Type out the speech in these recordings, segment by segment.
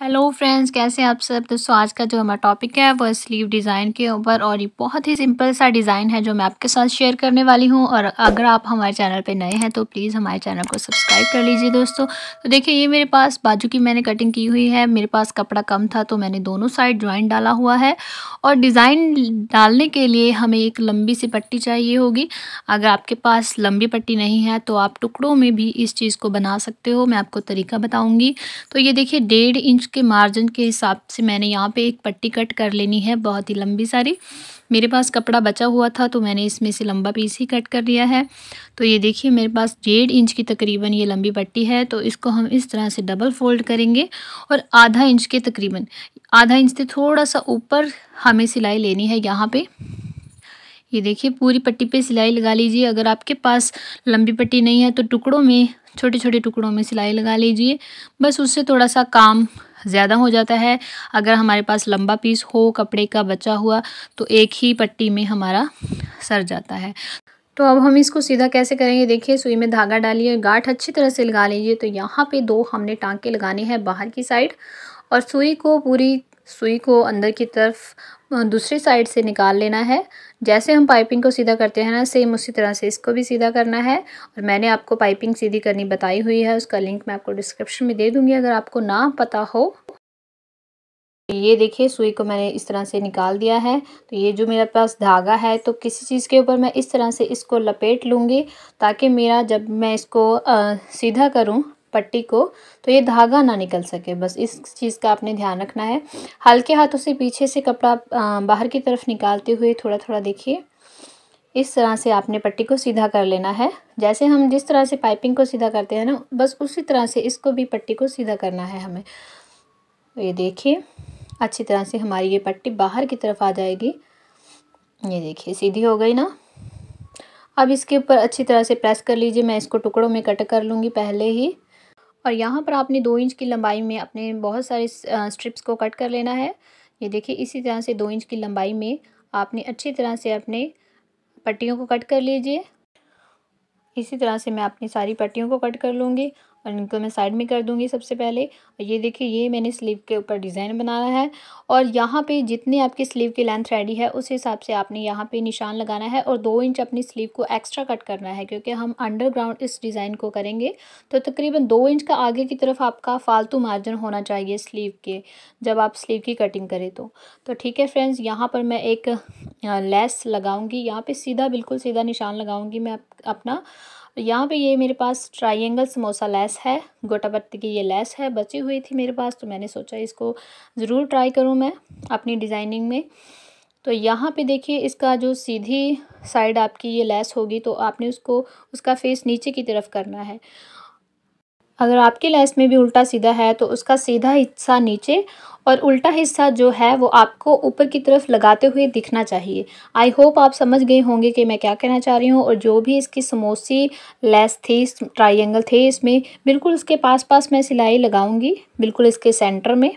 Hello friends, कैसे हैं आप सब। दोस्तों आज का जो हमारा टॉपिक है वो स्लीव डिज़ाइन के ऊपर, और ये बहुत ही सिंपल सा डिज़ाइन है जो मैं आपके साथ शेयर करने वाली हूँ। और अगर आप हमारे चैनल पे नए हैं तो प्लीज़ हमारे चैनल को सब्सक्राइब कर लीजिए दोस्तों। तो देखिए, ये मेरे पास बाजू की मैंने कटिंग की हुई है। मेरे पास कपड़ा कम था तो मैंने दोनों साइड ज्वाइन डाला हुआ है। और डिज़ाइन डालने के लिए हमें एक लंबी सी पट्टी चाहिए होगी। अगर आपके पास लंबी पट्टी नहीं है तो आप टुकड़ों में भी इस चीज़ को बना सकते हो। मैं आपको तरीका बताऊँगी। तो ये देखिए, 1.5 इंच के मार्जिन के हिसाब से मैंने यहाँ पे एक पट्टी कट कर लेनी है, बहुत ही लंबी सारी। मेरे पास कपड़ा बचा हुआ था तो मैंने इसमें से लंबा पीस ही कट कर लिया है। तो ये देखिए, मेरे पास 1.5 इंच की तकरीबन ये लंबी पट्टी है। तो इसको हम इस तरह से डबल फोल्ड करेंगे और आधा इंच से थोड़ा सा ऊपर हमें सिलाई लेनी है यहाँ पे। ये देखिए, पूरी पट्टी पे सिलाई लगा लीजिए। अगर आपके पास लंबी पट्टी नहीं है तो टुकड़ों में, छोटे छोटे टुकड़ों में सिलाई लगा लीजिए। बस उससे थोड़ा सा काम ज़्यादा हो जाता है। अगर हमारे पास लंबा पीस हो कपड़े का बचा हुआ तो एक ही पट्टी में हमारा सर जाता है। तो अब हम इसको सीधा कैसे करेंगे, देखिए। सुई में धागा डालिए, गांठ अच्छी तरह से लगा लीजिए। तो यहाँ पे 2 हमने टाँके लगाने हैं बाहर की साइड, और पूरी सुई को अंदर की तरफ दूसरी साइड से निकाल लेना है। जैसे हम पाइपिंग को सीधा करते हैं ना, सेम उसी तरह से इसको भी सीधा करना है। और मैंने आपको पाइपिंग सीधी करनी बताई हुई है, उसका लिंक मैं आपको डिस्क्रिप्शन में दे दूंगी अगर आपको ना पता हो। ये देखिए, सुई को मैंने इस तरह से निकाल दिया है। तो ये जो मेरे पास धागा है तो किसी चीज़ के ऊपर मैं इस तरह से इसको लपेट लूँगी, ताकि मेरा, जब मैं इसको सीधा करूँ पट्टी को, तो ये धागा ना निकल सके। बस इस चीज़ का आपने ध्यान रखना है। हल्के हाथों से पीछे से कपड़ा बाहर की तरफ निकालते हुए थोड़ा थोड़ा, देखिए, इस तरह से आपने पट्टी को सीधा कर लेना है। जैसे हम जिस तरह से पाइपिंग को सीधा करते हैं ना, बस उसी तरह से इसको भी, पट्टी को सीधा करना है हमें। ये देखिए, अच्छी तरह से हमारी ये पट्टी बाहर की तरफ आ जाएगी। ये देखिए, सीधी हो गई ना। अब इसके ऊपर अच्छी तरह से प्रेस कर लीजिए। मैं इसको टुकड़ों में कट कर लूँगी पहले ही। और यहाँ पर आपने 2 इंच की लंबाई में अपने बहुत सारे स्ट्रिप्स को कट कर लेना है। ये देखिए, इसी तरह से 2 इंच की लंबाई में आपने अच्छी तरह से अपने पट्टियों को कट कर लीजिए। इसी तरह से मैं अपनी सारी पट्टियों को कट कर लूँगी और इनको मैं साइड में कर दूँगी सबसे पहले। और ये देखिए, ये मैंने स्लीव के ऊपर डिज़ाइन बनाना है। और यहाँ पे जितने आपकी स्लीव की लेंथ रेडी है उस हिसाब से आपने यहाँ पे निशान लगाना है। और 2 इंच अपनी स्लीव को एक्स्ट्रा कट करना है, क्योंकि हम अंडरग्राउंड इस डिज़ाइन को करेंगे। तो तकरीबन 2 इंच का आगे की तरफ आपका फालतू मार्जिन होना चाहिए स्लीव के, जब आप स्लीव की कटिंग करें तो ठीक है फ्रेंड्स। यहाँ पर मैं एक लेस लगाऊँगी, यहाँ पर सीधा, बिल्कुल सीधा निशान लगाऊँगी मैं अपना। यहाँ पे ये मेरे पास ट्रायंगल समोसा लेस है, गोटापत्ती की ये लेस है, बची हुई थी मेरे पास। तो मैंने सोचा इसको ज़रूर ट्राई करूँ मैं अपनी डिज़ाइनिंग में। तो यहाँ पे देखिए, इसका जो सीधी साइड आपकी ये लेस होगी तो आपने उसका फेस नीचे की तरफ करना है। अगर आपके लेस में भी उल्टा सीधा है तो उसका सीधा हिस्सा नीचे और उल्टा हिस्सा जो है वो आपको ऊपर की तरफ लगाते हुए दिखना चाहिए। आई होप आप समझ गए होंगे कि मैं क्या कहना चाह रही हूँ। और जो भी इसकी समोसी लेस थी, ट्रायंगल थे, इसमें बिल्कुल उसके पास मैं सिलाई लगाऊंगी, बिल्कुल इसके सेंटर में।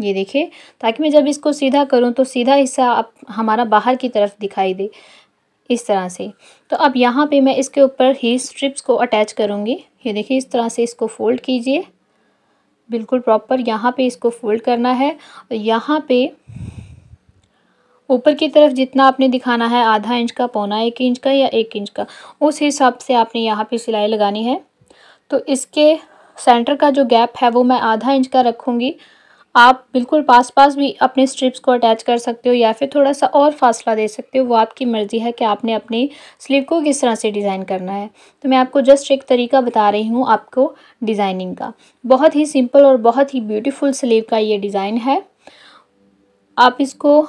ये देखिए, ताकि मैं जब इसको सीधा करूँ तो सीधा हिस्सा हमारा बाहर की तरफ दिखाई दे, इस तरह से। तो अब यहाँ पे मैं इसके ऊपर ही स्ट्रिप्स को अटैच करूँगी। ये देखिए, इस तरह से इसको फोल्ड कीजिए, बिल्कुल प्रॉपर यहाँ पे इसको फोल्ड करना है। और यहाँ पे ऊपर की तरफ जितना आपने दिखाना है, आधा इंच का, 0.25 इंच का या 1 इंच का, उस हिसाब से आपने यहाँ पे सिलाई लगानी है। तो इसके सेंटर का जो गैप है वो मैं आधा इंच का रखूँगी। आप बिल्कुल पास भी अपने स्ट्रिप्स को अटैच कर सकते हो, या फिर थोड़ा सा और फासला दे सकते हो। वो आपकी मर्ज़ी है कि आपने अपनी स्लीव को किस तरह से डिज़ाइन करना है। तो मैं आपको जस्ट एक तरीका बता रही हूँ आपको डिज़ाइनिंग का। बहुत ही सिंपल और बहुत ही ब्यूटीफुल स्लीव का ये डिज़ाइन है। आप इसको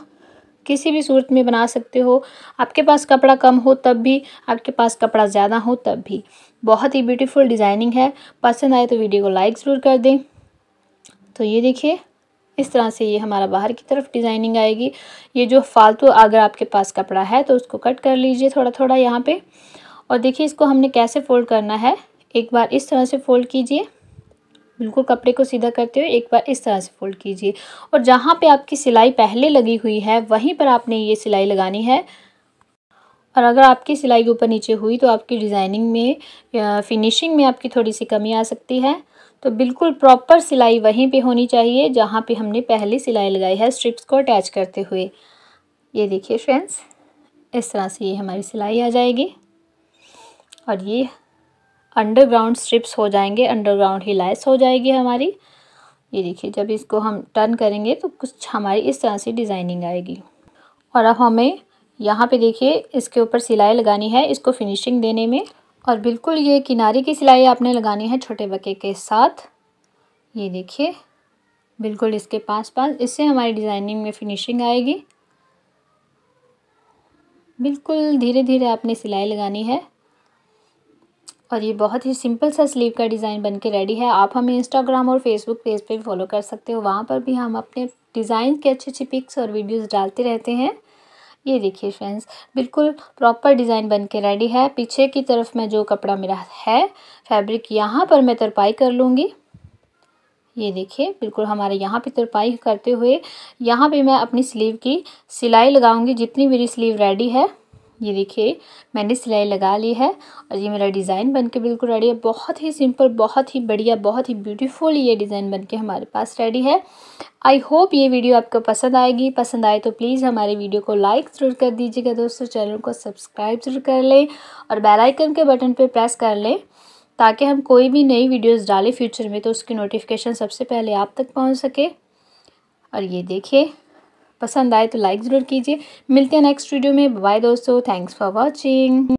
किसी भी सूरत में बना सकते हो। आपके पास कपड़ा कम हो तब भी, आपके पास कपड़ा ज़्यादा हो तब भी। बहुत ही ब्यूटीफुल डिज़ाइनिंग है। पसंद आए तो वीडियो को लाइक ज़रूर कर दें। तो ये देखिए, इस तरह से ये हमारा बाहर की तरफ डिज़ाइनिंग आएगी। ये जो फालतू, अगर आपके पास कपड़ा है तो उसको कट कर लीजिए थोड़ा थोड़ा यहाँ पे। और देखिए, इसको हमने कैसे फ़ोल्ड करना है। एक बार इस तरह से फ़ोल्ड कीजिए, बिल्कुल कपड़े को सीधा करते हुए एक बार इस तरह से फ़ोल्ड कीजिए। और जहाँ पे आपकी सिलाई पहले लगी हुई है वहीं पर आपने ये सिलाई लगानी है। और अगर आपकी सिलाई के ऊपर नीचे हुई तो आपकी डिज़ाइनिंग में, फिनिशिंग में आपकी थोड़ी सी कमी आ सकती है। तो बिल्कुल प्रॉपर सिलाई वहीं पे होनी चाहिए जहाँ पे हमने पहले सिलाई लगाई है स्ट्रिप्स को अटैच करते हुए। ये देखिए फ्रेंड्स, इस तरह से ये हमारी सिलाई आ जाएगी और ये अंडरग्राउंड स्ट्रिप्स हो जाएंगे, अंडरग्राउंड ही लाइस हो जाएगी हमारी। ये देखिए, जब इसको हम टर्न करेंगे तो कुछ हमारी इस तरह से डिज़ाइनिंग आएगी। और अब हमें यहाँ पे देखिए इसके ऊपर सिलाई लगानी है इसको फिनिशिंग देने में, और बिल्कुल ये किनारे की सिलाई आपने लगानी है छोटे बके के साथ। ये देखिए बिल्कुल इसके पास पास, इससे हमारी डिज़ाइनिंग में फिनिशिंग आएगी। बिल्कुल धीरे धीरे आपने सिलाई लगानी है। और ये बहुत ही सिंपल सा स्लीव का डिज़ाइन बनके रेडी है। आप हमें इंस्टाग्राम और फेसबुक पेज पे भी फॉलो कर सकते हो, वहाँ पर भी हम अपने डिज़ाइन के अच्छे पिक्स और वीडियोस डालते रहते हैं। ये देखिए फ्रेंड्स, बिल्कुल प्रॉपर डिज़ाइन बनके रेडी है। पीछे की तरफ में जो कपड़ा मेरा है फैब्रिक, यहाँ पर मैं तरपाई कर लूँगी। ये देखिए बिल्कुल हमारे यहाँ पे तरपाई करते हुए यहाँ पे मैं अपनी स्लीव की सिलाई लगाऊंगी। जितनी मेरी स्लीव रेडी है, ये देखिए मैंने सिलाई लगा ली है और ये मेरा डिज़ाइन बनके बिल्कुल रेडी है। बहुत ही सिंपल, बहुत ही बढ़िया, बहुत ही ब्यूटीफुल ये डिज़ाइन बनके हमारे पास रेडी है। आई होप ये वीडियो आपको पसंद आएगी। पसंद आए तो प्लीज़ हमारे वीडियो को लाइक ज़रूर कर दीजिएगा दोस्तों, चैनल को सब्सक्राइब ज़रूर कर लें और बेल आइकन के बटन पर प्रेस कर लें ताकि हम कोई भी नई वीडियोस डालें फ्यूचर में तो उसकी नोटिफिकेशन सबसे पहले आप तक पहुंच सके। और ये देखिए, पसंद आए तो लाइक ज़रूर कीजिए। मिलते हैं नेक्स्ट वीडियो में। बाय दोस्तों, थैंक्स फॉर वॉचिंग।